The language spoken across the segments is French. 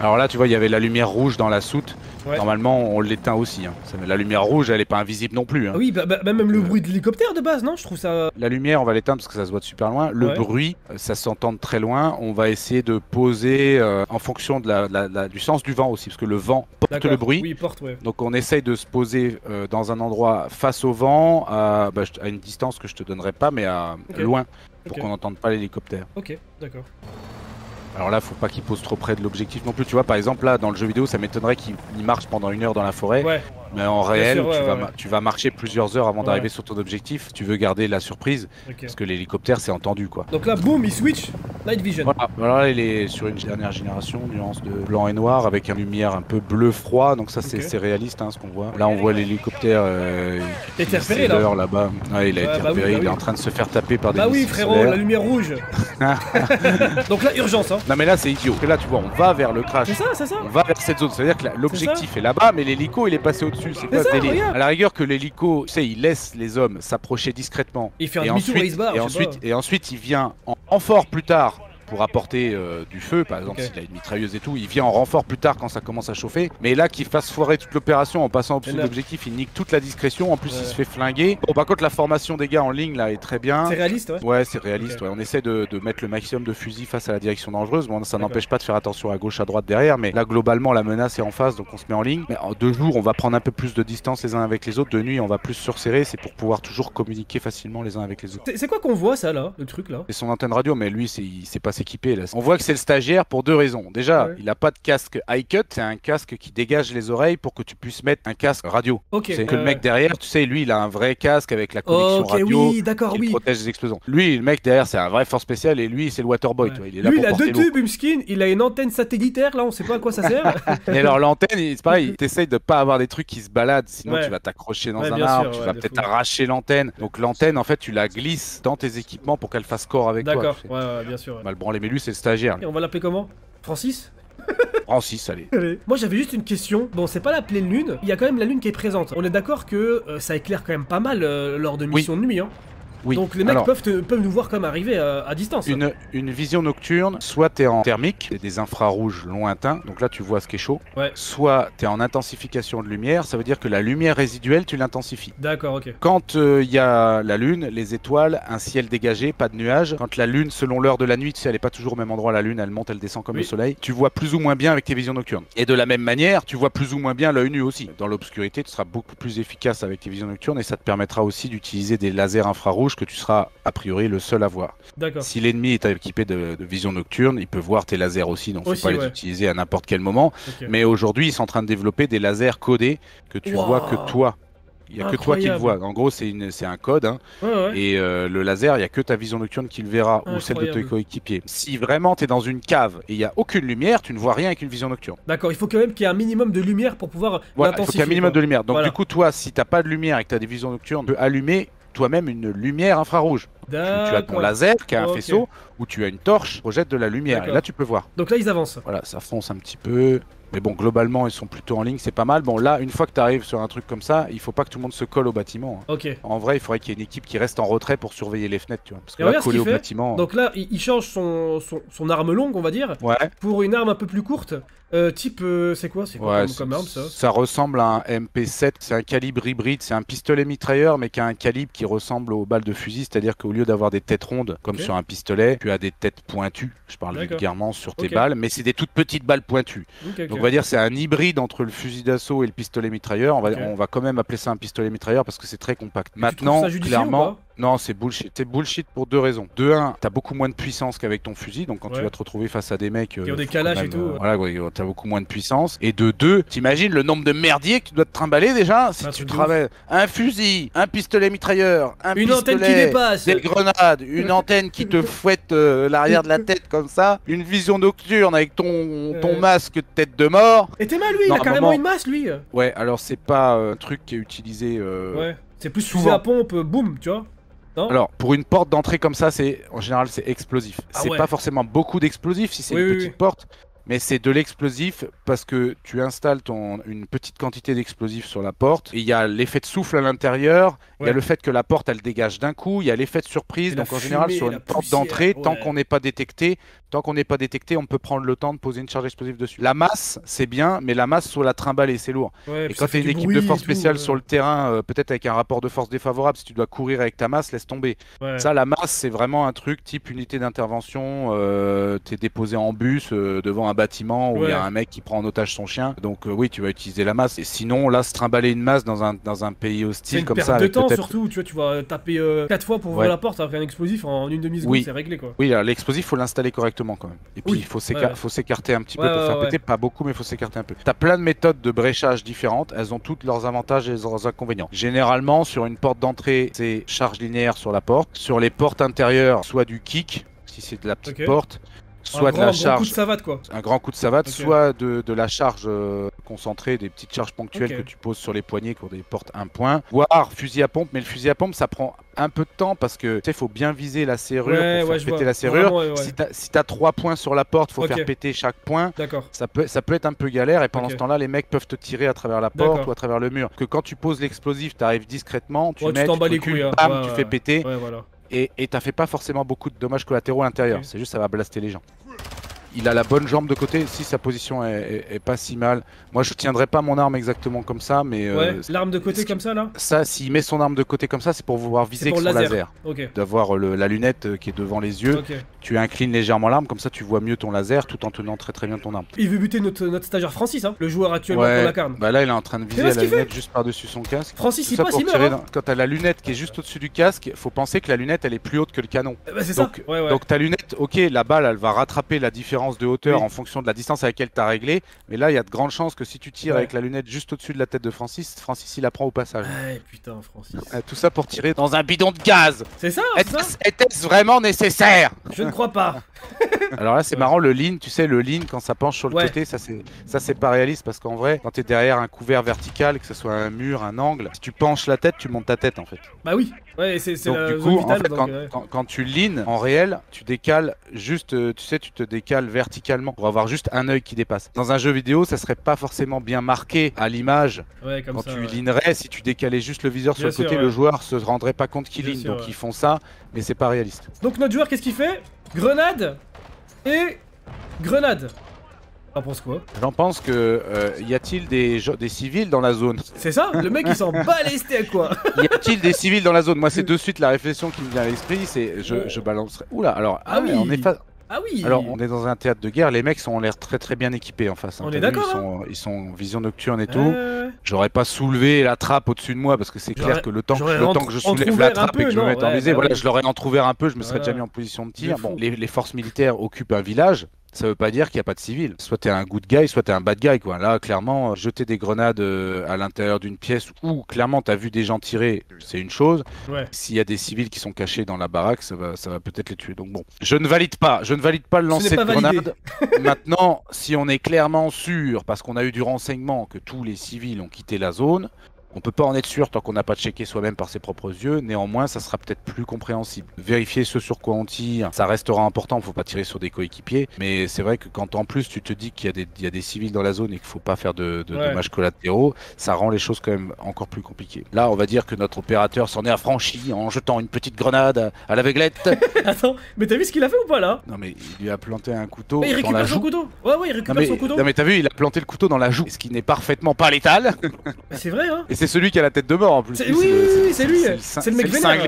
Alors là, tu vois, il y avait la lumière rouge dans la soute. Ouais. Normalement, on l'éteint aussi. Hein. La lumière rouge, elle n'est pas invisible non plus. Hein. Ah oui, même le bruit de l'hélicoptère de base, non? Je trouve ça... La lumière, on va l'éteindre parce que ça se voit de super loin. Le bruit, ça s'entend de très loin. On va essayer de poser en fonction de du sens du vent aussi. Parce que le vent porte le bruit. Oui, il porte, ouais. Donc on essaye de se poser dans un endroit face au vent, à une distance que je te donnerai pas, mais à loin, pour qu'on n'entende pas l'hélicoptère. Ok, d'accord. Alors là, faut pas qu'il pose trop près de l'objectif non plus. Tu vois, par exemple, là, dans le jeu vidéo, ça m'étonnerait qu'il marche pendant une heure dans la forêt. Ouais. Mais en réel, sûr, tu vas marcher plusieurs heures avant d'arriver sur ton objectif. Tu veux garder la surprise, parce que l'hélicoptère, c'est entendu, quoi. Donc là, boum, il switch, night vision. Voilà. Alors là, il est sur une dernière génération, nuance de blanc et noir, avec une lumière un peu bleu froid. Donc ça, c'est réaliste, hein, ce qu'on voit. Là, on voit l'hélicoptère. Il est repéré là-bas. Ouais, il a été repéré. Il est en train de se faire taper par des. Bah oui, frérot, la lumière rouge. Donc là, urgence. Hein. Non mais là c'est idiot. Là tu vois on va vers le crash. C'est ça, c'est ça. On va vers cette zone. C'est à dire que l'objectif est là-bas mais l'hélico il est passé au-dessus. C'est quoi ce délire? A la rigueur que l'hélico, tu sais, il laisse les hommes s'approcher discrètement. Il fait un demi-tour et il se barre. Et ensuite il vient en renfort plus tard pour apporter du feu, par exemple s'il a une mitrailleuse et tout, il vient en renfort plus tard quand ça commence à chauffer. Mais là qu'il fasse foirer toute l'opération en passant au-dessus de l'objectif, il nique toute la discrétion, en plus il se fait flinguer. Bon par contre la formation des gars en ligne là est très bien. C'est réaliste ouais c'est réaliste, on essaie de mettre le maximum de fusils face à la direction dangereuse, bon, ça n'empêche pas de faire attention à gauche, à droite, derrière, mais là globalement la menace est en face donc on se met en ligne. Mais en deux jours on va prendre un peu plus de distance les uns avec les autres, de nuit on va plus surserrer, c'est pour pouvoir toujours communiquer facilement les uns avec les autres. C'est quoi qu'on voit ça là, le truc là? C'est son antenne radio mais lui il s'est passé équipé là. On voit que c'est le stagiaire pour deux raisons. Déjà, il n'a pas de casque high cut, c'est un casque qui dégage les oreilles pour que tu puisses mettre un casque radio. C'est que le mec derrière, tu sais, lui, il a un vrai casque avec la connexion radio qui protège des explosions. Lui, le mec derrière, c'est un vrai force spécial et lui, c'est le waterboy. Lui, il a deux tubes, une skin, il a une antenne satellitaire, là, on sait pas à quoi ça sert. Et alors, l'antenne, c'est pareil, t'essayes de pas avoir des trucs qui se baladent, sinon tu vas t'accrocher dans un arbre, tu vas peut-être arracher l'antenne. Donc, l'antenne, en fait, tu la glisses dans tes équipements pour qu'elle fasse corps avec toi. D'accord, ouais, bien sûr. Le branlé, mais lui c'est le stagiaire. Et on va l'appeler comment? Francis? Francis, allez. Moi j'avais juste une question. Bon, c'est pas la pleine lune, il y a quand même la lune qui est présente. On est d'accord que ça éclaire quand même pas mal lors de missions de nuit. Hein. Oui. Donc les mecs peuvent nous voir comme arriver à distance. Une vision nocturne, soit t'es en thermique, t'es des infrarouges lointains, donc là tu vois ce qui est chaud, soit t'es en intensification de lumière, ça veut dire que la lumière résiduelle tu l'intensifies. D'accord, ok. Quand il y a la lune, les étoiles, un ciel dégagé, pas de nuages, quand la lune selon l'heure de la nuit, tu sais elle est pas toujours au même endroit la lune, elle monte, elle descend comme le soleil, tu vois plus ou moins bien avec tes visions nocturnes. Et de la même manière, tu vois plus ou moins bien l'œil nu aussi. Dans l'obscurité tu seras beaucoup plus efficace avec tes visions nocturnes et ça te permettra aussi d'utiliser des lasers infrarouges que tu seras a priori le seul à voir. Si l'ennemi est équipé de vision nocturne, il peut voir tes lasers aussi, donc faut pas les utiliser à n'importe quel moment. Mais aujourd'hui, ils sont en train de développer des lasers codés que tu vois que toi. Il n'y a que toi qui le vois. En gros, c'est un code. Hein. Et le laser, il n'y a que ta vision nocturne qui le verra ou celle de tes coéquipiers. Si vraiment tu es dans une cave et il n'y a aucune lumière, tu ne vois rien avec une vision nocturne. D'accord, il faut quand même qu'il y ait un minimum de lumière pour pouvoir l'intensifier. Il faut qu'il y ait un minimum de lumière. Donc du coup, toi, si tu n'as pas de lumière et que tu as des visions nocturnes, tu peux allumer toi-même une lumière infrarouge. Tu as ton laser qui a un faisceau où tu as une torche, projette de la lumière et là tu peux voir. Donc là ils avancent. Voilà, ça fonce un petit peu. Mais bon, globalement, ils sont plutôt en ligne, c'est pas mal. Bon, là, une fois que tu arrives sur un truc comme ça, il faut pas que tout le monde se colle au bâtiment. Hein. En vrai, il faudrait qu'il y ait une équipe qui reste en retrait pour surveiller les fenêtres, tu vois. Parce que là, coller au bâtiment. Donc là, il change son arme longue, on va dire, pour une arme un peu plus courte. Type, c'est quoi? C'est quoi comme arme ça? Ça ressemble à un MP7, c'est un calibre hybride, c'est un pistolet mitrailleur, mais qui a un calibre qui ressemble aux balles de fusil, c'est-à-dire qu'au lieu d'avoir des têtes rondes, comme sur un pistolet, tu as des têtes pointues, je parle vulgairement sur tes balles, mais c'est des toutes petites balles pointues. Donc, on va dire c'est un hybride entre le fusil d'assaut et le pistolet mitrailleur. On va quand même appeler ça un pistolet mitrailleur parce que c'est très compact. Et maintenant, tu trouves ça clairement, non, c'est bullshit. C'est bullshit pour deux raisons. De un, t'as beaucoup moins de puissance qu'avec ton fusil, donc quand tu vas te retrouver face à des mecs qui ont des calages et tout. Voilà, t'as beaucoup moins de puissance. Et de deux, t'imagines le nombre de merdiers que tu dois te trimballer déjà si tu travailles un fusil, un pistolet mitrailleur, une antenne qui dépasse, des grenades, une antenne qui te fouette l'arrière de la tête comme ça, une vision nocturne avec ton masque de tête de mort. Et t'es mal lui, il a carrément une masse lui. Ouais, alors c'est pas un truc qui est utilisé. Ouais, c'est plus souvent à pompe, boum, tu vois. Non. Alors pour une porte d'entrée comme ça, en général c'est explosif. C'est pas forcément beaucoup d'explosifs si c'est une petite porte. mais c'est de l'explosif parce que tu installes une petite quantité d'explosif sur la porte. Il y a l'effet de souffle à l'intérieur, il y a le fait que la porte elle dégage d'un coup, il y a l'effet de surprise. Donc en général sur une porte d'entrée, tant qu'on n'est pas détecté, on peut prendre le temps de poser une charge explosive dessus. La masse, c'est bien, mais la masse, faut la trimballer, c'est lourd. Et quand tu as une équipe de force spéciale sur le terrain, peut-être avec un rapport de force défavorable, si tu dois courir avec ta masse, laisse tomber. Ça, la masse, c'est vraiment un truc type unité d'intervention, t'es déposé en bus devant un bâtiment où il y a un mec qui prend en otage son chien. Donc oui, tu vas utiliser la masse. Et sinon, là, se trimballer une masse dans un pays hostile comme ça, avec peut-être... surtout, tu vois, tu vas taper 4 fois pour ouvrir la porte avec un explosif en une demi-seconde, c'est réglé quoi. Oui, l'explosif, faut l'installer correctement quand même. Et puis, il faut s'écarter un petit peu pour faire péter, pas beaucoup, mais il faut s'écarter un peu. T'as plein de méthodes de bréchage différentes, elles ont toutes leurs avantages et leurs inconvénients. Généralement, sur une porte d'entrée, c'est charge linéaire sur la porte. Sur les portes intérieures, soit du kick, si c'est de la petite porte, soit de la charge. Un grand coup de savate, quoi. Un grand coup de savate, soit de la charge concentrée, des petites charges ponctuelles que tu poses sur les poignets pour des portes 1 point. Voire fusil à pompe, mais le fusil à pompe, ça prend un peu de temps parce que tu sais, faut bien viser la serrure pour faire péter la serrure. Si t'as 3 points sur la porte, faut faire péter chaque point. Ça peut être un peu galère et pendant ce temps-là, les mecs peuvent te tirer à travers la porte ou à travers le mur. Parce que quand tu poses l'explosif, t'arrives discrètement, tu mets, tu recules, bam, tu fais péter. Et t'as fait pas forcément beaucoup de dommages collatéraux à l'intérieur, c'est juste ça va blaster les gens. Il a la bonne jambe de côté, si sa position est pas si mal. Moi je tiendrai pas mon arme exactement comme ça, mais... l'arme de côté comme ça là. Ça, s'il met son arme de côté comme ça, c'est pour vouloir viser avec son laser. D'avoir la lunette qui est devant les yeux, tu inclines légèrement l'arme, comme ça tu vois mieux ton laser tout en tenant très bien ton arme. Il veut buter notre stagiaire Francis, hein, le joueur actuellement pour la carne. Bah là il est en train de viser à la lunette juste par-dessus son casque. Francis il passe, il meurt. Quand t'as la lunette qui est juste au-dessus du casque, faut penser que la lunette elle est plus haute que le canon. Donc ta lunette, la balle elle va rattraper la différence de hauteur en fonction de la distance à laquelle tu as réglé, mais là il y a de grandes chances que si tu tires avec la lunette juste au-dessus de la tête de Francis, il apprend au passage. Putain, Francis. Tout ça pour tirer dans un bidon de gaz. C'est ça, était-ce vraiment nécessaire? Je ne crois pas. Alors là c'est marrant, le lean, tu sais le lean quand ça penche sur le côté, ça c'est pas réaliste parce qu'en vrai quand t'es derrière un couvert vertical, que ce soit un mur, un angle, si tu penches la tête, tu montes ta tête en fait. Bah oui, c'est la zone vitale, donc, quand tu lean en réel, tu décales juste, tu sais tu te décales verticalement pour avoir juste un œil qui dépasse. Dans un jeu vidéo ça serait pas forcément bien marqué à l'image, quand tu leanerais, si tu décalais juste le viseur sur le côté, le joueur se rendrait pas compte qu'il lean, donc ils font ça mais c'est pas réaliste. Donc notre joueur qu'est-ce qu'il fait? Grenade et grenade. T'en penses quoi? J'en pense que y a-t-il des civils dans la zone? C'est ça, le mec il s'en bat les steaks quoi. Y a-t-il des civils dans la zone? Moi c'est de suite la réflexion qui me vient à l'esprit, c'est je balancerai. Oula, alors on est pas... Alors on est dans un théâtre de guerre, les mecs ont l'air très bien équipés en face. On est d'accord, ils sont en vision nocturne et tout. J'aurais pas soulevé la trappe au-dessus de moi parce que c'est clair que le temps que je soulève la trappe et que je me mette en visée, voilà, je l'aurais entrouvert un peu, je me serais déjà mis en position de tir. Bon, les forces militaires occupent un village. Ça veut pas dire qu'il n'y a pas de civils. Soit t'es un good guy, soit t'es un bad guy, quoi. Là, clairement, jeter des grenades à l'intérieur d'une pièce où, clairement, t'as vu des gens tirer, c'est une chose. S'il y a des civils qui sont cachés dans la baraque, ça va peut-être les tuer. Donc bon, je ne valide pas le lancer de grenades. Maintenant, si on est clairement sûr, parce qu'on a eu du renseignement que tous les civils ont quitté la zone, on peut pas en être sûr tant qu'on n'a pas checké soi-même par ses propres yeux, néanmoins ça sera peut-être plus compréhensible. Vérifier ce sur quoi on tire, ça restera important, faut pas tirer sur des coéquipiers, mais c'est vrai que quand en plus tu te dis qu'il y a des civils dans la zone et qu'il faut pas faire de dommages collatéraux, ça rend les choses quand même encore plus compliquées. Là on va dire que notre opérateur s'en est affranchi en jetant une petite grenade à l'aveuglette. Attends, mais t'as vu ce qu'il a fait ou pas là? Non mais il lui a planté un couteau mais il récupère dans la joue. Son couteau. Ouais il récupère son couteau. Non mais t'as vu, il a planté le couteau dans la joue, ce qui n'est parfaitement pas létal. C'est vrai hein. Et c'est celui qui a la tête de mort en plus. Oui, c'est lui. C'est le mec vénère.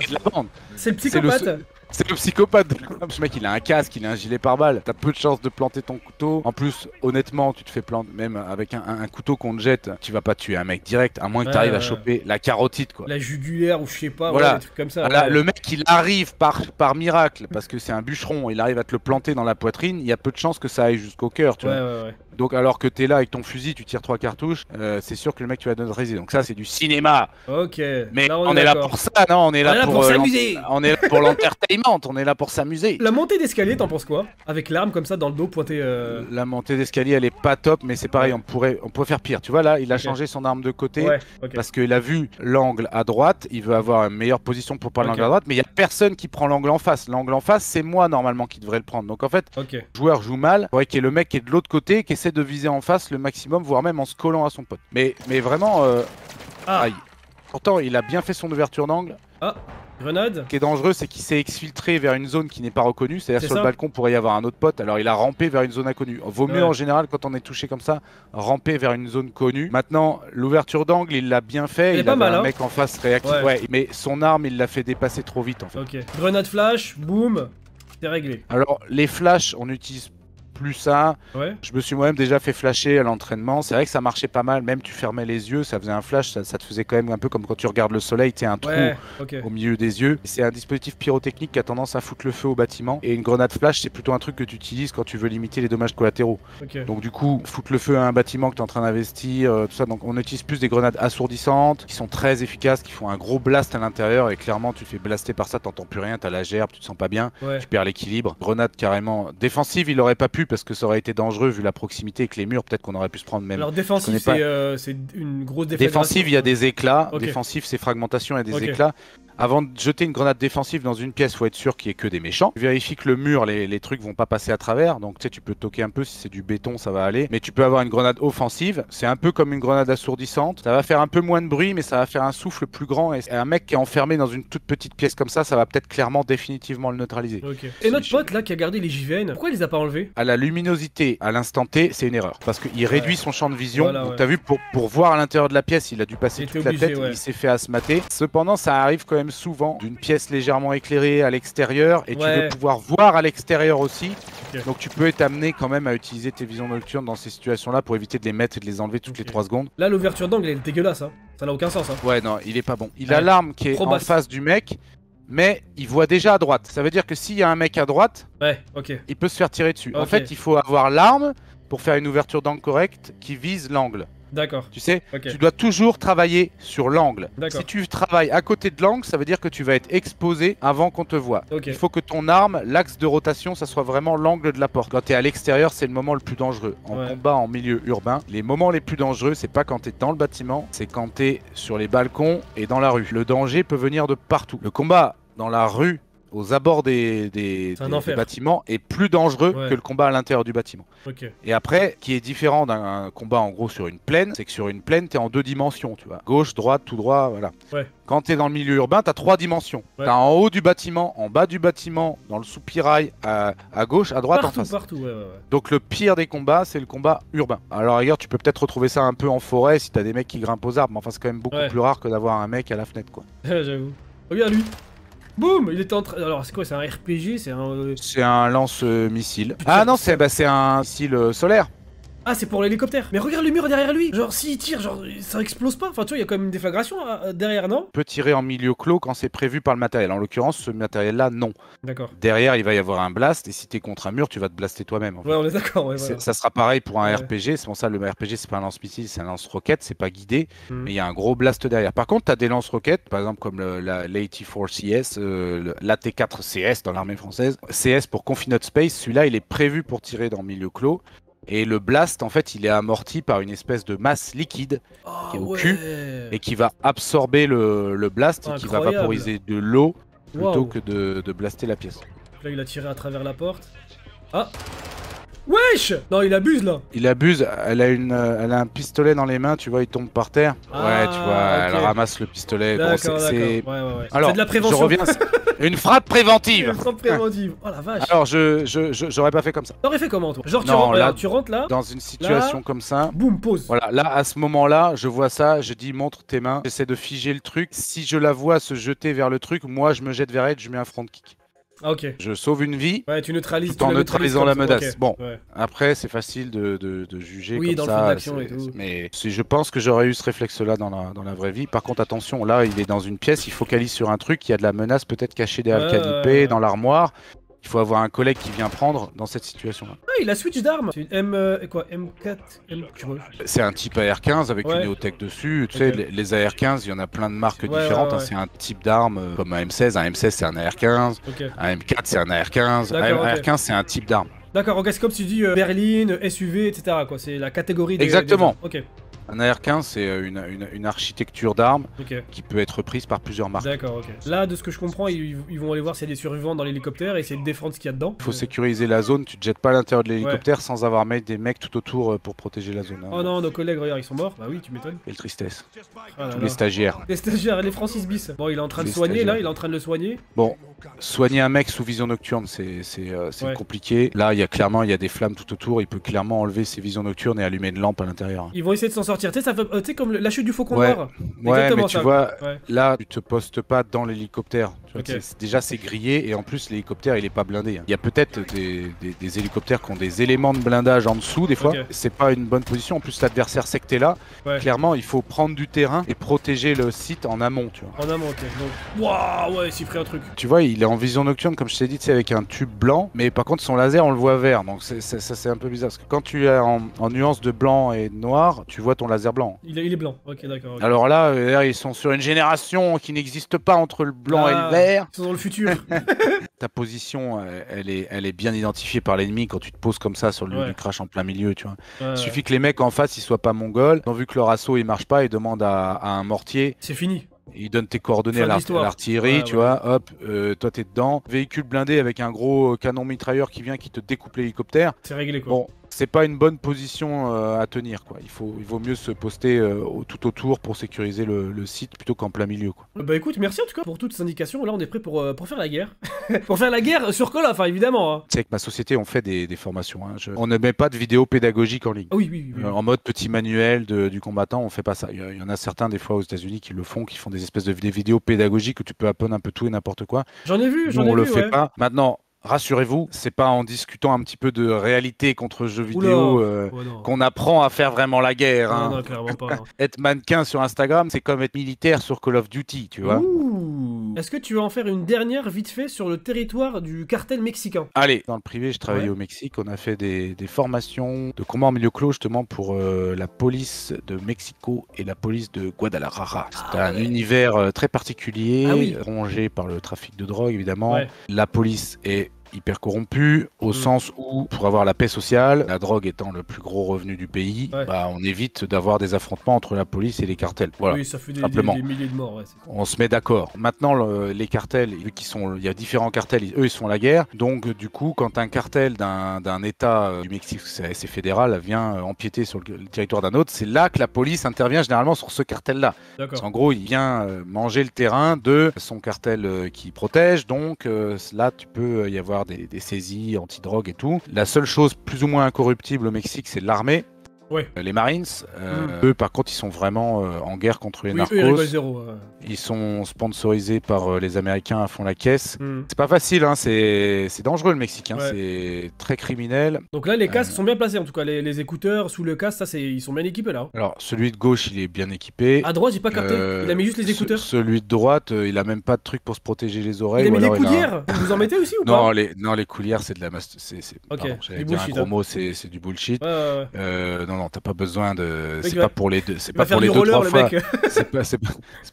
C'est le psychopathe. C'est le psychopathe. Ce mec, il a un casque, il a un gilet pare-balles. T'as peu de chances de planter ton couteau. En plus, honnêtement, tu te fais planter. Même avec un couteau qu'on te jette, tu vas pas tuer un mec direct, à moins que t'arrives à choper la carotide, quoi. La jugulaire ou je sais pas, voilà. Des trucs comme ça. Là, le mec, il arrive par miracle, parce que c'est un bûcheron, il arrive à te le planter dans la poitrine. Il y a peu de chances que ça aille jusqu'au cœur, tu vois. Donc alors que t'es là avec ton fusil, tu tires 3 cartouches, c'est sûr que le mec tu vas donner résister. Donc ça c'est du cinéma. Mais là, on est là pour ça, non? On est là pour s'amuser. On est là pour l'entertainment. expérimente, on est là pour s'amuser. La montée d'escalier, t'en penses quoi? Avec l'arme comme ça dans le dos pointée... La montée d'escalier, elle est pas top, mais c'est pareil, on pourrait faire pire. Tu vois là, il a changé son arme de côté parce qu'il a vu l'angle à droite, il veut avoir une meilleure position pour prendre l'angle à droite, mais il n'y a personne qui prend l'angle en face. L'angle en face, c'est moi normalement qui devrais le prendre. Donc en fait, le joueur joue mal, il faudrait qu'il y ait le mec qui est de l'autre côté, qui essaie de viser en face le maximum, voire même en se collant à son pote. Mais vraiment... Aïe. Pourtant, il a bien fait son ouverture d'angle. Ah, grenade. Ce qui est dangereux, c'est qu'il s'est exfiltré vers une zone qui n'est pas reconnue. C'est-à-dire sur le balcon, pourrait y avoir un autre pote. Alors, il a rampé vers une zone inconnue. Vaut mieux, en général, quand on est touché comme ça, ramper vers une zone connue. Maintenant, l'ouverture d'angle, il l'a bien fait. Il a un mec en face réactif. Ouais. Mais son arme, il l'a fait dépasser trop vite, en fait. Ok. Grenade flash, boum, c'est réglé. Alors, les flashs, on utilise plus ça. Je me suis moi-même déjà fait flasher à l'entraînement. C'est vrai que ça marchait pas mal. Même tu fermais les yeux, ça faisait un flash. Ça te faisait quand même un peu comme quand tu regardes le soleil, tu as un trou au milieu des yeux. C'est un dispositif pyrotechnique qui a tendance à foutre le feu au bâtiment. Et une grenade flash, c'est plutôt un truc que tu utilises quand tu veux limiter les dommages collatéraux. Donc du coup, foutre le feu à un bâtiment que tu es en train d'investir, tout ça. Donc on utilise plus des grenades assourdissantes qui sont très efficaces, qui font un gros blast à l'intérieur. Et clairement, tu te fais blaster par ça, t'entends plus rien, t'as la gerbe, tu te sens pas bien, tu perds l'équilibre. Grenade carrément défensive, il aurait pas pu, parce que ça aurait été dangereux vu la proximité avec les murs, peut-être qu'on aurait pu se prendre même. Alors défensive, c'est une grosse défensive, il y a des éclats, défensif c'est fragmentation, il y a des éclats. Avant de jeter une grenade défensive dans une pièce, faut être sûr qu'il n'y ait que des méchants. Vérifie que le mur, les trucs vont pas passer à travers. Donc tu sais, tu peux toquer un peu, si c'est du béton, ça va aller. Mais tu peux avoir une grenade offensive. C'est un peu comme une grenade assourdissante. Ça va faire un peu moins de bruit, mais ça va faire un souffle plus grand. Et un mec qui est enfermé dans une toute petite pièce comme ça, ça va peut-être clairement définitivement le neutraliser. Et notre pote là qui a gardé les JVN, pourquoi il les a pas enlevés? À la luminosité, à l'instant T, c'est une erreur. Parce qu'il réduit son champ de vision. Voilà, donc t'as vu, pour voir à l'intérieur de la pièce, il a dû passer toute la tête, il s'est fait asmater. Cependant, ça arrive quand même souvent d'une pièce légèrement éclairée à l'extérieur, et tu veux pouvoir voir à l'extérieur aussi, donc tu peux être amené quand même à utiliser tes visions nocturnes dans ces situations là pour éviter de les mettre et de les enlever toutes les 3 secondes. Là l'ouverture d'angle elle est dégueulasse, hein. Ça n'a aucun sens, hein. Ouais non, il est pas bon. Il a l'arme qui est en face du mec, mais il voit déjà à droite, ça veut dire que s'il y a un mec à droite, il peut se faire tirer dessus. En fait il faut avoir l'arme pour faire une ouverture d'angle correcte qui vise l'angle. D'accord. Tu sais, tu dois toujours travailler sur l'angle. Si tu travailles à côté de l'angle, ça veut dire que tu vas être exposé avant qu'on te voit. Il faut que ton arme, l'axe de rotation, ça soit vraiment l'angle de la porte. Quand tu es à l'extérieur, c'est le moment le plus dangereux. En combat, en milieu urbain, les moments les plus dangereux, c'est pas quand tu es dans le bâtiment, c'est quand tu es sur les balcons et dans la rue. Le danger peut venir de partout. Le combat dans la rue, aux abords des bâtiments, est plus dangereux que le combat à l'intérieur du bâtiment. Et après, qui est différent d'un combat en gros sur une plaine, c'est que sur une plaine, t'es en 2 dimensions, tu vois. Gauche, droite, tout droit, voilà. Quand t'es dans le milieu urbain, t'as 3 dimensions. T'as en haut du bâtiment, en bas du bâtiment, dans le soupirail, à gauche, à droite, en face. Partout, donc le pire des combats, c'est le combat urbain. Alors ailleurs, tu peux peut-être retrouver ça un peu en forêt si t'as des mecs qui grimpent aux arbres, mais enfin c'est quand même beaucoup plus rare que d'avoir un mec à la fenêtre, quoi. J'avoue. Regarde lui. Boum, il était en train... Alors c'est quoi, c'est un RPG? C'est un... C'est un lance-missile. Ah non, c'est un missile solaire. Ah, c'est pour l'hélicoptère. Mais regarde le mur derrière lui. Genre s'il tire, genre ça explose pas. Enfin tu vois, il y a quand même une déflagration derrière, non? On peut tirer en milieu clos quand c'est prévu par le matériel. En l'occurrence, ce matériel-là, non. D'accord. Derrière, il va y avoir un blast, et si t'es contre un mur, tu vas te blaster toi-même. En fait. Ouais, on est d'accord. Ouais, voilà. Ça sera pareil pour un RPG. C'est pour ça le RPG, c'est pas un lance-missile, c'est un lance-roquette. C'est pas guidé, mais il y a un gros blast derrière. Par contre, t'as des lance-roquettes, par exemple comme l'AT4CS, l'AT4CS dans l'armée française. CS pour Confined Space. Celui-là, il est prévu pour tirer dans milieu clos. Et le blast, en fait, il est amorti par une espèce de masse liquide qui est au cul et qui va absorber le blast et qui va vaporiser de l'eau plutôt que de blaster la pièce. Là, il a tiré à travers la porte. Ah! Wesh! Non, il abuse là! Il abuse, elle a un pistolet dans les mains, tu vois, il tombe par terre. Ouais, tu vois, elle ramasse le pistolet. Bon, c'est de la prévention. Je reviens. Une frappe préventive. Une frappe préventive. Oh la vache. Alors j'aurais pas fait comme ça. T'aurais fait comment toi? Genre non, tu rentres là. Dans une situation là, comme ça. Boum, pause. Voilà, là à ce moment-là, je vois ça, je dis montre tes mains. J'essaie de figer le truc. Si je la vois se jeter vers le truc, moi je me jette vers elle, je mets un front kick. Ah, ok. Je sauve une vie. Ouais, tu neutralises, tout en neutralisant la menace. Bon, après c'est facile de juger comme dans ça. Oui, dans le fond d'action et tout. Mais je pense que j'aurais eu ce réflexe-là dans la vraie vie. Par contre, attention, là, il est dans une pièce, il focalise sur un truc, il y a de la menace peut-être cachée derrière le canapé, dans l'armoire. Il faut avoir un collègue qui vient prendre dans cette situation-là. Ah, il a switch d'arme. C'est une M4 C'est un type AR-15 avec une néotech dessus. Tu sais, les AR-15, il y en a plein de marques différentes. C'est un type d'arme comme un M16. Un M16, c'est un AR-15. Un M4, c'est un AR-15. Un AR-15, c'est un type d'arme. D'accord, ok, c'est comme si tu dis berline, SUV, etc. C'est la catégorie des... Exactement. Ok. Un AR-15, c'est une architecture d'armes qui peut être prise par plusieurs marques. D'accord, ok. Là, de ce que je comprends, ils vont aller voir s'il y a des survivants dans l'hélicoptère et essayer de défendre ce qu'il y a dedans. Il faut sécuriser la zone, tu te jettes pas à l'intérieur de l'hélicoptère sans avoir mis des mecs tout autour pour protéger la zone. Hein. Oh non, nos collègues, regarde, ils sont morts. Bah oui, tu m'étonnes. Quelle tristesse. Ah, tous les stagiaires. Les stagiaires, les Francis Bis. Bon, il est en train de soigner, là, il est en train de le soigner. Bon, soigner un mec sous vision nocturne, c'est compliqué. Là, il y a des flammes tout autour, il peut clairement enlever ses visions nocturnes et allumer une lampe à l'intérieur. Ils vont essayer de s'en sortir. Tu sais, ça fait, tu sais, comme la chute du Faucon Noir. Ouais, mais tu vois, là, tu te postes pas dans l'hélicoptère. Déjà, c'est grillé et en plus, l'hélicoptère, il est pas blindé. Il y a peut-être des hélicoptères qui ont des éléments de blindage en dessous, des fois. C'est pas une bonne position. En plus, l'adversaire sait que t'es là. Clairement, il faut prendre du terrain et protéger le site en amont, tu vois. En amont, ok. Donc, waouh, ouais, il s'y prit un truc. Tu vois, il est en vision nocturne, comme je t'ai dit, tu sais, avec un tube blanc. Mais par contre, son laser, on le voit vert. Donc, ça, c'est un peu bizarre. Parce que quand tu es en nuance de blanc et de noir, tu vois ton laser blanc. Il est blanc, ok, d'accord. Okay. Alors là, ils sont sur une génération qui n'existe pas entre le blanc et le vert. Ils sont dans le futur. Ta position, elle est bien identifiée par l'ennemi quand tu te poses comme ça sur le lieu du crash en plein milieu, tu vois. Il suffit que les mecs en face, ils soient pas mongols. Ils ont vu que leur assaut, il marche pas, ils demandent à un mortier. C'est fini. Ils donnent tes coordonnées à l'artillerie, tu vois, hop, toi t'es dedans. Véhicule blindé avec un gros canon mitrailleur qui vient, qui te découpe l'hélicoptère. C'est réglé, quoi. Bon, c'est pas une bonne position à tenir, quoi. Il vaut mieux se poster tout autour pour sécuriser le site plutôt qu'en plein milieu, quoi. Bah écoute, merci en tout cas pour toutes ces indications. Là, on est prêt pour faire la guerre. Pour faire la guerre sur Call of, enfin, évidemment. Hein. Tu sais que ma société, on fait des formations. Hein. On ne met pas de vidéos pédagogiques en ligne. Ah, oui. En mode petit manuel du combattant, on fait pas ça. Il y en a certains, des fois, aux États-Unis qui le font, qui font des espèces de vidéos pédagogiques où tu peux apprendre un peu tout et n'importe quoi. J'en ai vu, j'en ai vu. On le fait pas. Maintenant, rassurez-vous, c'est pas en discutant un petit peu de réalité contre jeux vidéo qu'on apprend à faire vraiment la guerre. Non, hein. Non, clairement pas. Hein. Être mannequin sur Instagram, c'est comme être militaire sur Call of Duty, tu vois. Est-ce que tu veux en faire une dernière vite fait sur le territoire du cartel mexicain? Allez, dans le privé, je travaillais au Mexique, on a fait des formations de combat en milieu clos justement pour la police de Mexico et la police de Guadalajara. C'est un univers très particulier, rongé par le trafic de drogue évidemment. La police est hyper corrompu, au sens où, pour avoir la paix sociale, la drogue étant le plus gros revenu du pays, bah, on évite d'avoir des affrontements entre la police et les cartels. Voilà, oui, ça fait des milliers de morts. On se met d'accord. Maintenant, les cartels, vu qu'ils sont, il y a différents cartels, eux, ils sont à la guerre. Donc, du coup, quand un cartel d'un État du Mexique, c'est fédéral, vient empiéter sur le territoire d'un autre, c'est là que la police intervient généralement sur ce cartel-là. En gros, il vient manger le terrain de son cartel qui protège. Donc, là, tu peux y avoir des saisies anti-drogue et tout. La seule chose plus ou moins incorruptible au Mexique, c'est l'armée. Les Marines, eux par contre, ils sont vraiment en guerre contre les narcos. Ils sont sponsorisés par les Américains à fond la caisse. C'est pas facile, hein, c'est dangereux le Mexique, hein, c'est très criminel. Donc là, les casques sont bien placés en tout cas, les écouteurs sous le casque, ils sont bien équipés là. Hein. Alors celui de gauche, il est bien équipé. À droite, j'ai pas capté, il a mis juste les écouteurs. Celui de droite, il a même pas de truc pour se protéger les oreilles. Il a mis des coulières, vous en mettez aussi ou pas? Non, les coulières, c'est de la c'est du bullshit. Non, t'as pas besoin de. C'est pas pour les deux. C'est pas pour les deux, trois fois.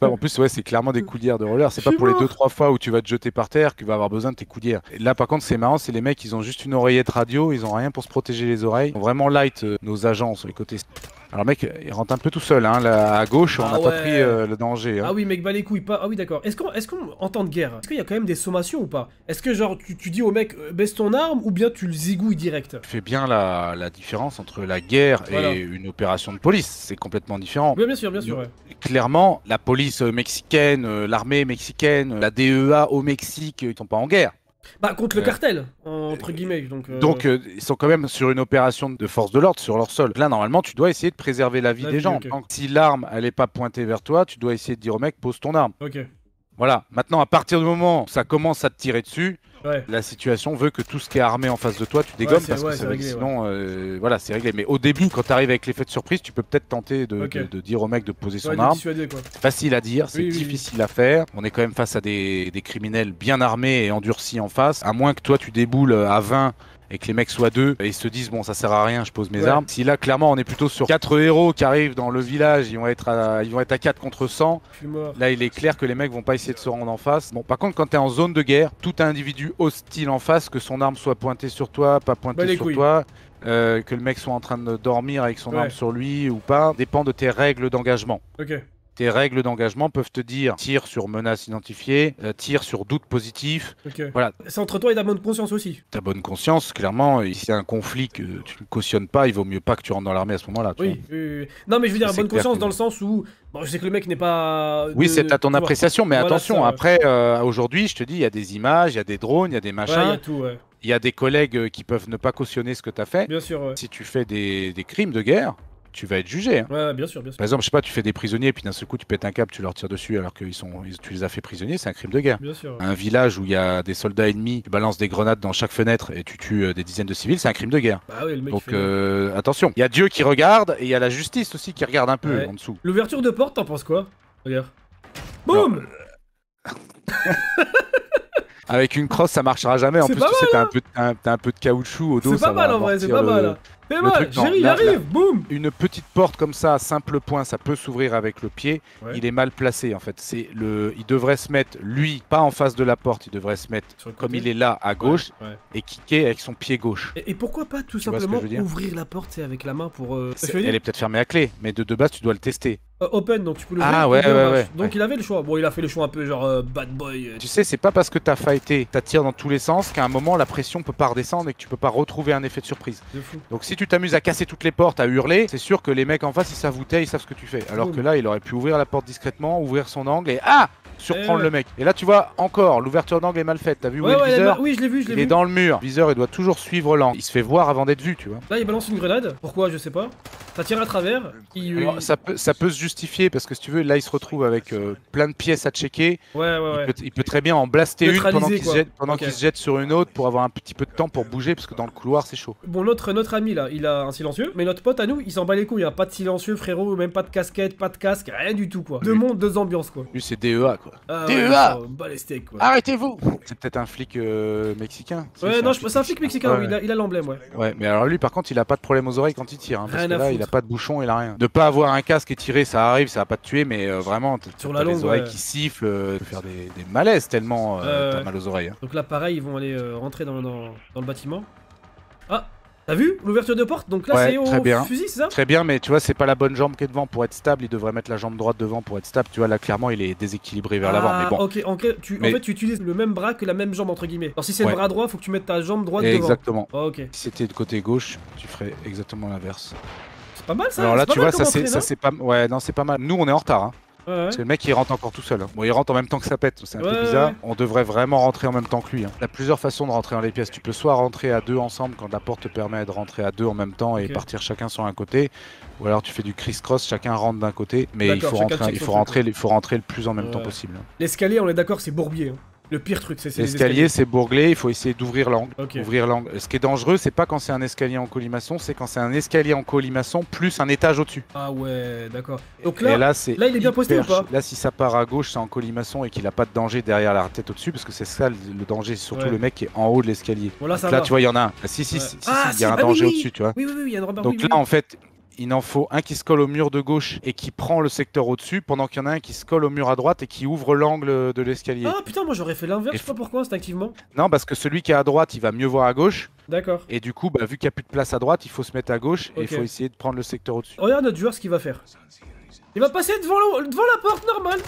En plus, c'est clairement des coulières de roller. C'est pas pour les deux, trois fois où tu vas te jeter par terre que tu vas avoir besoin de tes coulières. Et là, par contre, c'est marrant, c'est les mecs, ils ont juste une oreillette radio, ils ont rien pour se protéger les oreilles. Ils sont vraiment light, nos agents sur les côtés. Alors, mec, il rentre un peu tout seul, hein. Là, à gauche, on n'a pas pris le danger. Hein. Ah oui, mec, bah les couilles, pas. Ah oui, d'accord. En temps de guerre, est-ce qu'il y a quand même des sommations ou pas? Est-ce que, genre, tu dis au mec, baisse ton arme ou bien tu le zigouilles direct? Tu fais bien la différence entre la guerre et une opération de police. C'est complètement différent. Oui, bien sûr, bien sûr. Clairement, la police mexicaine, l'armée mexicaine, la DEA au Mexique, ils sont pas en guerre. Bah, contre le cartel, entre guillemets. Donc, ils sont quand même sur une opération de force de l'ordre sur leur sol. Là, normalement, tu dois essayer de préserver la vie des gens. Donc, si l'arme, elle n'est pas pointée vers toi, tu dois essayer de dire au mec, pose ton arme. Voilà, maintenant à partir du moment où ça commence à te tirer dessus, ouais, la situation veut que tout ce qui est armé en face de toi, tu dégommes, ouais, parce que ça réglé, sinon, voilà, c'est réglé. Mais au début, quand tu arrives avec l'effet de surprise, tu peux peut-être tenter de, okay, de dire au mec de poser son arme. C'est facile à dire, c'est difficile à faire. On est quand même face à des criminels bien armés et endurcis en face. À moins que toi, tu déboules à 20 et que les mecs soient deux et ils se disent bon ça sert à rien, je pose mes, ouais, armes. Si là clairement on est plutôt sur 4 héros qui arrivent dans le village, ils vont être à 4 contre 100. Là il est clair que les mecs vont pas essayer de se rendre en face. Bon par contre quand t'es en zone de guerre, tout individu hostile en face, que son arme soit pointée sur toi, pas pointée sur toi, que le mec soit en train de dormir avec son, ouais, arme sur lui ou pas, dépend de tes règles d'engagement. Okay. Tes règles d'engagement peuvent te dire tire sur menace identifiée, tire sur doute positif. Okay. Voilà. C'est entre toi et ta bonne conscience aussi. Ta bonne conscience, clairement, si c'est un conflit que tu ne cautionnes pas, il vaut mieux pas que tu rentres dans l'armée à ce moment-là. Oui, oui. Non, mais je veux dire, bonne conscience que... dans le sens où bon, je sais que le mec n'est pas. Oui, c'est à ton appréciation, mais voilà, attention, ça, après, aujourd'hui, je te dis, il y a des images, il y a des drones, il y a des machins. Ouais, il y a tout, ouais. Il y a des collègues qui peuvent ne pas cautionner ce que tu as fait. Bien sûr, ouais. Si tu fais des crimes de guerre, tu vas être jugé. Hein. Ouais, bien sûr, bien sûr. Par exemple, je sais pas, tu fais des prisonniers et puis d'un seul coup tu pètes un câble, tu leur tires dessus alors que tu les as fait prisonniers, c'est un crime de guerre. Bien sûr, ouais. Un village où il y a des soldats ennemis, tu balances des grenades dans chaque fenêtre et tu tues des dizaines de civils, c'est un crime de guerre. Bah ouais, le mec. Donc fait... attention, il y a Dieu qui regarde et il y a la justice aussi qui regarde un peu, ouais, en dessous. L'ouverture de porte, t'en penses quoi? Regarde. Boum. Avec une crosse, ça marchera jamais. En plus, tu sais, t'as un peu de caoutchouc au dos. C'est pas mal en vrai, c'est pas mal. C'est mal, Jerry, il arrive, boum. Une petite porte comme ça, à simple point, ça peut s'ouvrir avec le pied. Ouais. Il est mal placé en fait. Il devrait se mettre, lui, pas en face de la porte, il devrait se mettre comme il est là, à gauche, ouais, ouais, et kicker avec son pied gauche. Et pourquoi pas tout simplement ouvrir la porte avec la main pour... Elle est peut-être fermée à clé, mais de base, tu dois le tester. Open, donc tu peux le faire. Ah ouais, ouais, ouais. Donc ouais, il avait le choix. Bon, il a fait le choix un peu genre bad boy. Tu sais, c'est pas parce que t'as fighté, t'attires dans tous les sens qu'à un moment la pression peut pas redescendre et que tu peux pas retrouver un effet de surprise. De fou. Donc si tu t'amuses à casser toutes les portes, à hurler, c'est sûr que les mecs en face ils s'avoutaient, ils savent ce que tu fais. Alors que là, il aurait pu ouvrir la porte discrètement, ouvrir son angle et ah, surprendre le mec. Et là, tu vois encore, l'ouverture d'angle est mal faite. T'as vu où est le viseur? Oui, je l'ai vu, je l'ai vu. Il est dans le mur. Le viseur, il doit toujours suivre l'angle. Il se fait voir avant d'être vu, tu vois. Là, il balance une grenade. Pourquoi? Je sais pas. Ça tire à travers. Alors, ça peut se justifier parce que si tu veux, là, il se retrouve avec plein de pièces à checker. Ouais, ouais, ouais. Il peut très bien en blaster une pendant qu'il se jette sur une autre pour avoir un petit peu de temps pour bouger parce que dans le couloir, c'est chaud. Bon, notre ami là, il a un silencieux, mais notre pote à nous, il s'en bat les couilles. Il a pas de silencieux, frérot, même pas de casquette, pas de casque, rien du tout, quoi. Deux mondes, deux ambiances, quoi. Lui, c'est DEA, quoi. DEA, arrêtez-vous. C'est peut-être un flic mexicain. Ouais, non, c'est un flic mexicain, oui, il a l'emblème, ouais. Ouais, mais alors lui, par contre, il a pas de problème aux oreilles quand il tire, hein, parce que là, il a pas de bouchon, il a rien. De pas avoir un casque et tirer, ça arrive, ça va pas te tuer, mais vraiment, sur la longue, les oreilles qui sifflent, faire des malaises tellement t'as mal aux oreilles. Hein. Donc là, pareil, ils vont aller rentrer dans le bâtiment. Ah. T'as vu l'ouverture de porte? Donc là, ouais, c'est au fusil, c'est ça? Très bien, mais tu vois, c'est pas la bonne jambe qui est devant pour être stable. Il devrait mettre la jambe droite devant pour être stable. Tu vois, là, clairement, il est déséquilibré vers l'avant. Mais bon. Ok, en fait, tu utilises le même bras que la même jambe, entre guillemets. Alors, si c'est le bras droit, faut que tu mettes ta jambe droite devant. Exactement. Oh, okay. Si c'était de côté gauche, tu ferais exactement l'inverse. C'est pas mal ça. Alors là, tu vois, ça c'est pas. Ouais, non, c'est pas mal. Nous, on est en retard. Hein. Ouais, ouais. Parce que le mec il rentre encore tout seul. Hein. Bon, il rentre en même temps que ça pète, c'est un peu bizarre. Ouais. On devrait vraiment rentrer en même temps que lui. Hein. Il y a plusieurs façons de rentrer dans les pièces. Tu peux soit rentrer à deux ensemble quand la porte te permet de rentrer à deux en même temps et partir chacun sur un côté. Ou alors tu fais du criss-cross, chacun rentre d'un côté. Mais il faut rentrer le plus en même temps possible. Hein. L'escalier, on est d'accord, c'est bourbier. Hein. Le pire truc, c'est l'escalier, c'est bourglé, il faut essayer d'ouvrir l'angle. Okay. Ce qui est dangereux, c'est pas quand c'est un escalier en colimaçon, c'est quand c'est un escalier en colimaçon plus un étage au-dessus. Ah ouais, d'accord. Donc là, là il est bien posté ou pas? Là, si ça part à gauche, c'est en colimaçon et qu'il a pas de danger derrière la tête au-dessus, parce que c'est ça le danger, c'est surtout le mec qui est en haut de l'escalier. Bon, là, tu vois, il y en a un. Il y a un danger au-dessus, tu vois. Oui, oui, oui, il y a une Robert. Donc là, en fait, il en faut un qui se colle au mur de gauche et qui prend le secteur au-dessus, pendant qu'il y en a un qui se colle au mur à droite et qui ouvre l'angle de l'escalier. Ah putain, moi j'aurais fait l'inverse, je sais pas pourquoi, instinctivement. Non, parce que celui qui est à droite, il va mieux voir à gauche. D'accord. Et du coup, bah, vu qu'il n'y a plus de place à droite, il faut se mettre à gauche et il faut essayer de prendre le secteur au-dessus. Regarde notre joueur ce qu'il va faire. Il va passer devant la porte normale.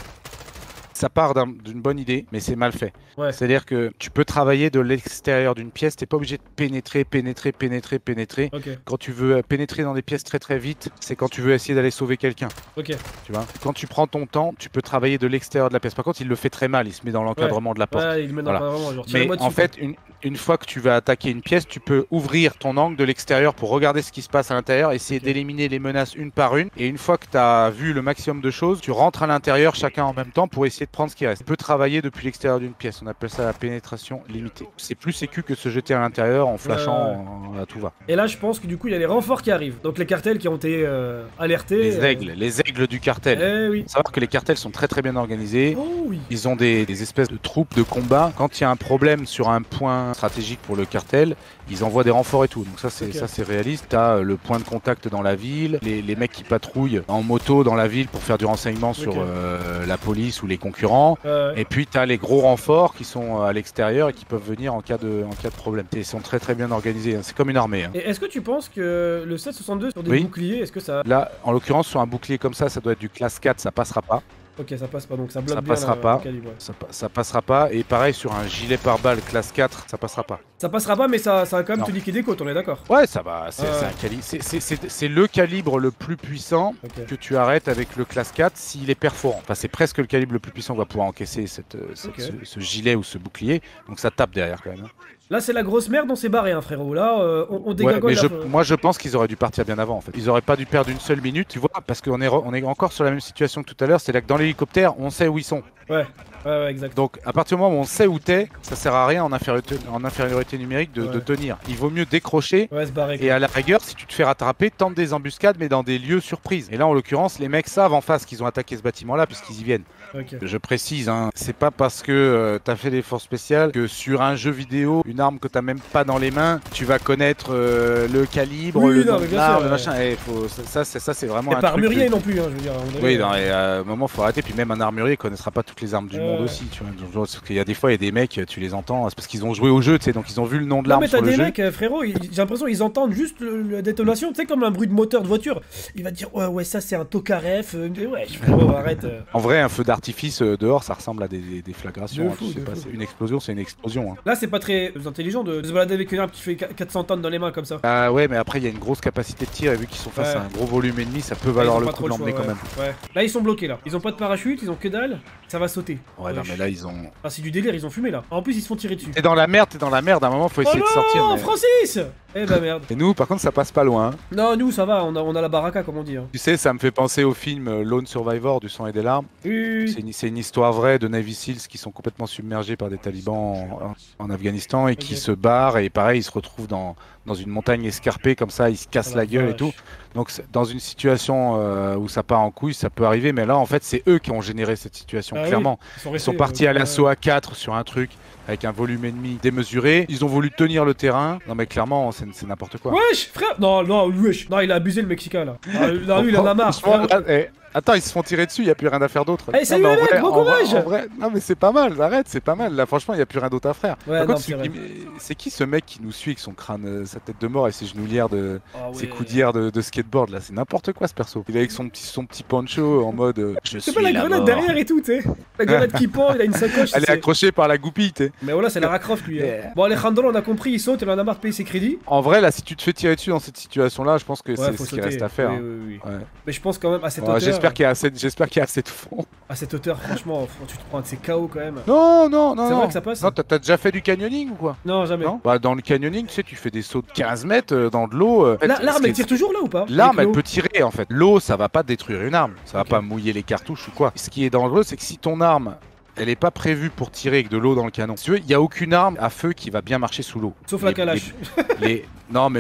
Ça part d'une bonne idée, mais c'est mal fait. Ouais. C'est-à-dire que tu peux travailler de l'extérieur d'une pièce, t'es pas obligé de pénétrer. Okay. Quand tu veux pénétrer dans des pièces très très vite, c'est quand tu veux essayer d'aller sauver quelqu'un. Okay. Tu vois, quand tu prends ton temps, tu peux travailler de l'extérieur de la pièce. Par contre, il le fait très mal, il se met dans l'encadrement de la porte. Ouais, il met dans genre, mais en fait, une fois que tu vas attaquer une pièce, tu peux ouvrir ton angle de l'extérieur pour regarder ce qui se passe à l'intérieur, essayer d'éliminer les menaces une par une. Et une fois que tu as vu le maximum de choses, tu rentres à l'intérieur chacun en même temps pour essayer prendre ce qui reste. On peut travailler depuis l'extérieur d'une pièce, on appelle ça la pénétration limitée. C'est plus sécu que de se jeter à l'intérieur en flashant à tout va. Et là je pense que du coup il y a les renforts qui arrivent, donc les cartels qui ont été alertés. Les aigles du cartel. Eh oui. Il faut savoir que les cartels sont très bien organisés, oh, oui. Ils ont des espèces de troupes de combat. Quand il y a un problème sur un point stratégique pour le cartel, ils envoient des renforts et tout, donc ça c'est okay. Réaliste. T'as le point de contact dans la ville, les mecs qui patrouillent en moto dans la ville pour faire du renseignement sur la police ou les concurrents, et puis t'as les gros renforts qui sont à l'extérieur et qui peuvent venir en cas de problème. Ils sont très bien organisés, hein. C'est comme une armée. Hein. Et est-ce que tu penses que le 762 sur des boucliers, est-ce que ça... Là, en l'occurrence, sur un bouclier comme ça, ça doit être du classe 4, ça passera pas. Ok, ça passe pas, donc ça bloque bien le calibre. Ouais. Ça passera pas, et pareil sur un gilet pare-balles classe 4, ça passera pas. Ça passera pas, mais ça va quand même te liquider côte, on est d'accord? Ouais, ça va, c'est le calibre le plus puissant que tu arrêtes avec le classe 4 s'il est perforant. Enfin, c'est presque le calibre le plus puissant qu'on va pouvoir encaisser ce gilet ou ce bouclier, donc ça tape derrière quand même. Hein. Là, c'est la grosse merde, on s'est barré, hein, frérot. Là, on dégagole. Moi, je pense qu'ils auraient dû partir bien avant, en fait. Ils auraient pas dû perdre une seule minute, tu vois, parce qu'on est encore sur la même situation que tout à l'heure, c'est là que dans l'hélicoptère, on sait où ils sont. Ouais, exact. Donc, à partir du moment où on sait où t'es, ça sert à rien en infériorité numérique de tenir. Il vaut mieux décrocher se barrer, et à la rigueur, si tu te fais rattraper, tente des embuscades, mais dans des lieux surprises. Et là, en l'occurrence, les mecs savent en face qu'ils ont attaqué ce bâtiment-là, puisqu'ils y viennent. Okay. Je précise, hein, c'est pas parce que t'as fait des forces spéciales que sur un jeu vidéo, une arme que t'as même pas dans les mains, tu vas connaître le calibre, le nom de l'arme, le machin. Et ça, c'est vraiment. Et pas armurier non plus, hein, je veux dire. Oui, non, et à un moment, faut arrêter. Puis même un armurier connaîtra pas toutes les armes du monde aussi, tu vois. Parce qu'il y a des fois, il y a des mecs, tu les entends, c'est parce qu'ils ont joué au jeu, tu sais, donc ils ont vu le nom de l'arme sur le jeu. Mais t'as des mecs, frérot, j'ai l'impression qu'ils entendent juste la détonation, tu sais, comme un bruit de moteur de voiture. Il va dire, ouais, ça c'est un tokaref. Ouais, arrête. En vrai, un feu d'artifice dehors, ça ressemble à des flagrations. Une explosion, c'est une explosion. Là, c'est pas très intelligent de se balader avec une arme qui fait 400 tonnes dans les mains comme ça. Ah ouais, mais après il y a une grosse capacité de tir et vu qu'ils sont face à un gros volume ennemi, ça peut valoir le coup de l'emmener quand même. Ouais. Là ils sont bloqués là, ils ont pas de parachute, ils ont que dalle, ça va sauter. Ouais non mais là ils ont... Ah c'est du délire, ils ont fumé là. En plus ils se font tirer dessus. T'es dans la merde, à un moment faut essayer de sortir. Non mais... Francis! Eh bah merde. Et nous par contre ça passe pas loin. Non nous ça va, on a la baraka comme on dit. Hein. Tu sais ça me fait penser au film Lone Survivor du sang et des larmes. Oui. C'est une histoire vraie de Navy SEALs qui sont complètement submergés par des talibans en Afghanistan et qui se barrent et pareil ils se retrouvent dans une montagne escarpée comme ça, ils se cassent la gueule et tout. Donc dans une situation où ça part en couille ça peut arriver mais là en fait c'est eux qui ont généré cette situation clairement. Oui. Ils sont partis à l'assaut à 4 sur un truc. Avec un volume ennemi démesuré, ils ont voulu tenir le terrain. Non mais clairement, c'est n'importe quoi. Wesh, frère. Non, wesh. Non, il a abusé le Mexicain là. Non, lui, il en a marre. Attends, ils se font tirer dessus, il n'y a plus rien à faire d'autre. Eh, salut les mecs, bon courage! Non, mais c'est pas mal, arrête, c'est pas mal. Là, franchement, il n'y a plus rien d'autre à faire. Ouais, c'est qui ce mec qui nous suit avec son crâne, sa tête de mort et ses genouillères, ses coudières de skateboard là? C'est n'importe quoi ce perso. Il est avec son petit poncho en mode. C'est pas la grenade derrière et tout, tu sais. La grenade qui pend, il a une sacoche. Elle est accrochée par la goupille, tu sais. Mais voilà, c'est la Croft lui. Hein. Bon, Alejandro, on a compris, il saute, il en a marre de payer ses crédits. En vrai, là, si tu te fais tirer dessus dans cette situation là, je pense que c'est ce qu'il reste à faire. Mais je pense quand même à cette hauteur. J'espère qu'il y a assez de fond. À cette hauteur, franchement, tu te prends de ces KO quand même. Non. C'est vrai que ça passe. Non, t'as déjà fait du canyoning ou quoi? Non, jamais. Non bah, dans le canyoning, tu sais, tu fais des sauts de 15 mètres dans de l'eau. L'arme, elle tire toujours là ou pas? L'arme, elle peut tirer en fait. L'eau, ça va pas détruire une arme. Ça va pas mouiller les cartouches ou quoi. Ce qui est dangereux, c'est que si ton arme. Elle n'est pas prévue pour tirer avec de l'eau dans le canon. Si tu veux, il n'y a aucune arme à feu qui va bien marcher sous l'eau. Sauf la calache. Non, mais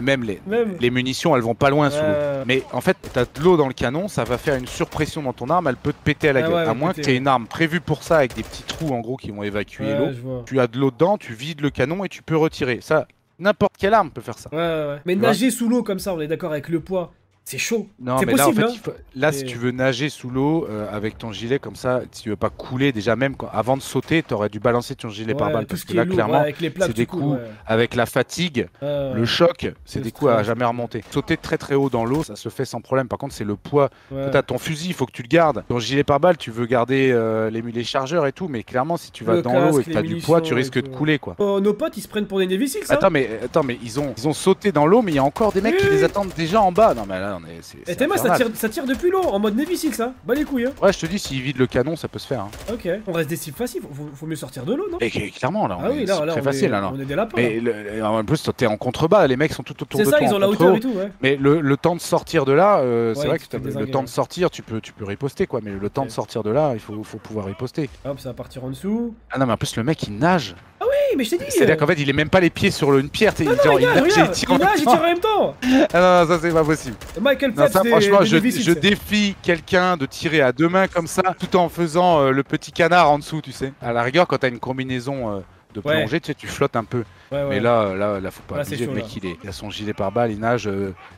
les munitions, elles vont pas loin sous l'eau. Mais en fait, tu as de l'eau dans le canon, ça va faire une surpression dans ton arme, elle peut te péter à la gueule. À moins que tu aies une arme prévue pour ça avec des petits trous en gros qui vont évacuer l'eau. Tu as de l'eau dedans, tu vides le canon et tu peux retirer. Ça, n'importe quelle arme peut faire ça. Ouais. Mais nager sous l'eau comme ça, on est d'accord avec le poids. C'est chaud. Non, mais possible, là, en fait, si tu veux nager sous l'eau avec ton gilet comme ça, si tu veux pas couler, déjà même avant de sauter, t'aurais dû balancer ton gilet par balle parce que là, clairement, c'est des coups avec la fatigue, le choc, c'est des coups à jamais remonter. Sauter très haut dans l'eau, ça se fait sans problème. Par contre, c'est le poids. T'as ton fusil, il faut que tu le gardes. Ton gilet par balle, tu veux garder les chargeurs et tout, mais clairement, si tu vas dans l'eau et que t'as du poids, tu risques de couler, quoi. Nos potes, ils se prennent pour des Navy SEALs, ça. Attends, mais ils ont sauté dans l'eau, mais il y a encore des mecs qui les attendent déjà en bas. Non, mais là. on est... Et Théma, ça tire depuis l'eau, en mode Navy SEALs, ça. Bah les couilles, hein. Ouais, je te dis, s'il vide le canon, ça peut se faire. Hein. Ok, on reste des cibles faciles, faut mieux sortir de l'eau, non? Et clairement, là, on est très facile, là. On est des lapins. Mais en plus, t'es en contrebas, les mecs sont tout autour de toi. C'est ça, ils ont la hauteur et tout, ouais. Mais le temps de sortir de là, c'est vrai que le temps de sortir, tu peux riposter, quoi. Mais le temps de sortir de là, il faut pouvoir riposter. Hop, ça va partir en dessous. Ah non, mais en plus, le mec, il nage. Ah oui, mais je t'ai dit. C'est-à-dire qu'en fait, il est même pas les pieds sur une pierre, il nage et tire en même temps. Ah non, ça c'est pas possible. Michael Phelps, franchement, je défie quelqu'un de tirer à deux mains comme ça, tout en faisant le petit canard en dessous, tu sais. À la rigueur, quand t'as une combinaison de plongée, tu sais, tu flottes un peu. Ouais, ouais. Mais là, faut pas abuser. Le mec, il a son gilet pare-balles, il nage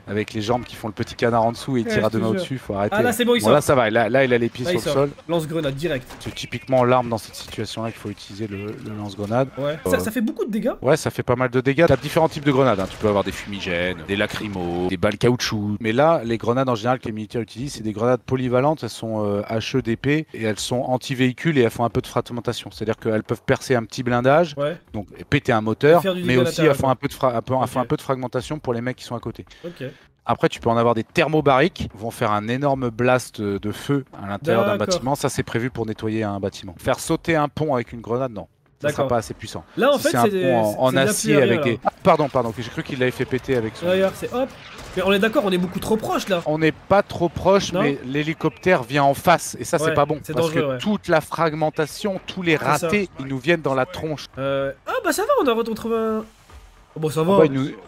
avec les jambes qui font le petit canard en dessous et il tire à deux mains au-dessus. Faut arrêter. Ah là, c'est bon, il sort. Là, ça va. Là, il a les pieds sur le sol. Lance-grenade direct. C'est typiquement l'arme dans cette situation-là qu'il faut utiliser, le lance-grenade. Ouais. Ça fait beaucoup de dégâts. Ouais, ça fait pas mal de dégâts. T'as différents types de grenades. Hein. Tu peux avoir des fumigènes, des lacrymos, des balles caoutchouc. Mais là, les grenades en général que les militaires utilisent, c'est des grenades polyvalentes. Elles sont HEDP et elles sont anti-véhicules et elles font un peu de fragmentation. C'est-à-dire qu'elles peuvent percer un petit blindage, donc péter un moteur. Mais aussi elles font un peu de fragmentation pour les mecs qui sont à côté. Okay. Après tu peux en avoir des thermobariques, vont faire un énorme blast de feu à l'intérieur d'un bâtiment. Ça c'est prévu pour nettoyer un bâtiment. Faire sauter un pont avec une grenade, non. Ça sera pas assez puissant. Là en fait c'est un pont en acier avec des... Pardon, j'ai cru qu'il l'avait fait péter avec son... D'ailleurs c'est hop. Mais on est d'accord, on est beaucoup trop proche là. On n'est pas trop proche, mais l'hélicoptère vient en face et ça c'est pas bon. Parce que toute la fragmentation, tous les ratés, ils nous viennent dans la tronche. Ah bah ça va, on a retrouvé un... Bon ça va.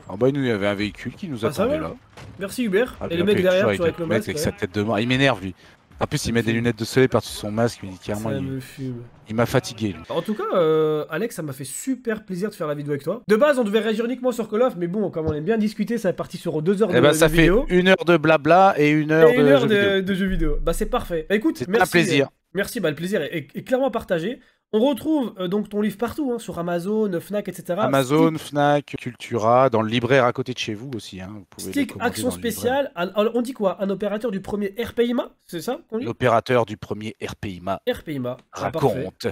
En bas il y avait un véhicule qui nous attendait là. Merci Hubert. Et le mec derrière avec le masque, avec sa tête de mort, il m'énerve lui. En plus, il met des lunettes de soleil par-dessus son masque, il me dit carrément, il m'a fatigué. Lui. En tout cas, Alex, ça m'a fait super plaisir de faire la vidéo avec toi. De base, on devait réagir uniquement sur Call of, mais bon, comme on aime bien discuter, ça est parti sur 2 heures de vidéo. Ça fait 1 heure de blabla et 1 heure, de jeux vidéo. Bah, c'est parfait. Bah, écoute, merci. Un plaisir. Merci, bah, le plaisir est clairement partagé. On retrouve donc ton livre partout, hein, sur Amazon, Fnac, etc. Amazon, Fnac, Cultura, dans le libraire à côté de chez vous aussi. Hein, vous pouvez action spéciale, on dit quoi? Un opérateur du premier RPIMA, c'est ça qu'on dit? L'opérateur du premier RPIMA. RPIMA. Raconte.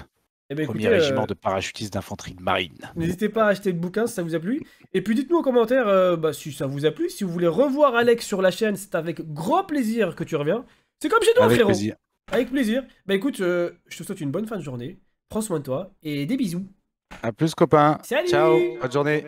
Eh ben, premier régiment de parachutistes d'infanterie de marine. N'hésitez pas à acheter le bouquin si ça vous a plu. Et puis dites-nous en commentaire si ça vous a plu. Si vous voulez revoir Alex sur la chaîne, c'est avec grand plaisir que tu reviens. C'est comme chez toi, frérot. Plaisir. Avec plaisir. Bah écoute, je te souhaite une bonne fin de journée. Prends soin de toi et des bisous. A plus copain. Salut. Ciao. Bonne journée.